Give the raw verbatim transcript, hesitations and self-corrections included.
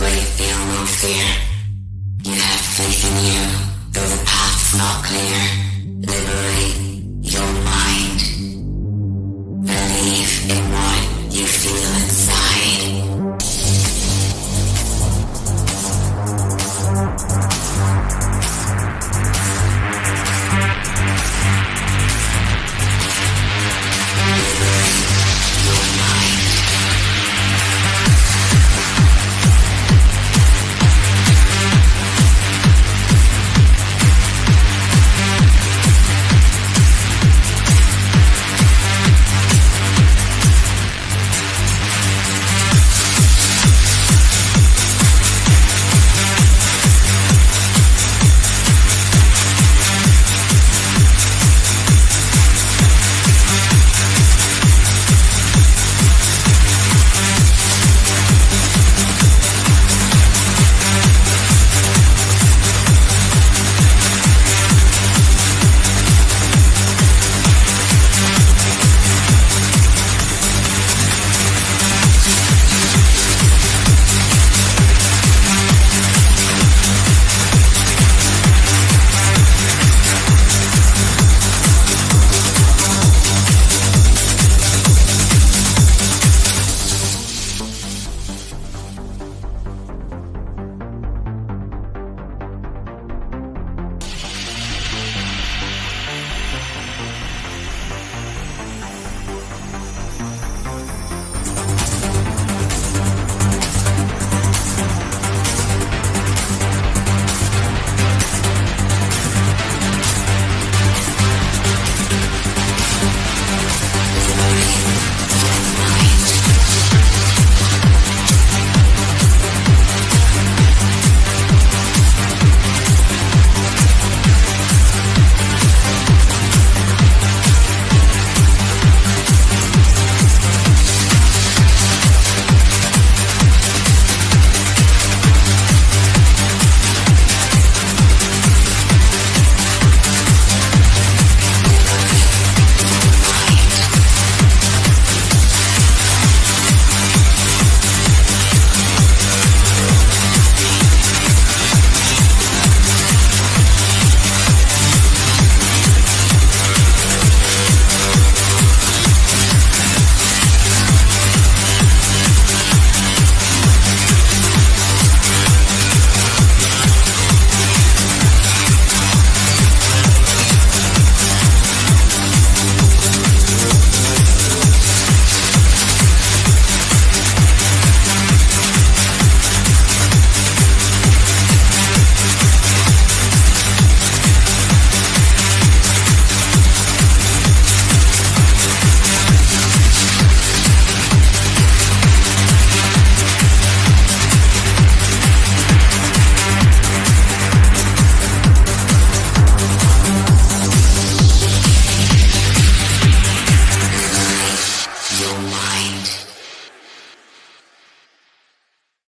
where you feel no fear. You have faith in you, though the path's not clear.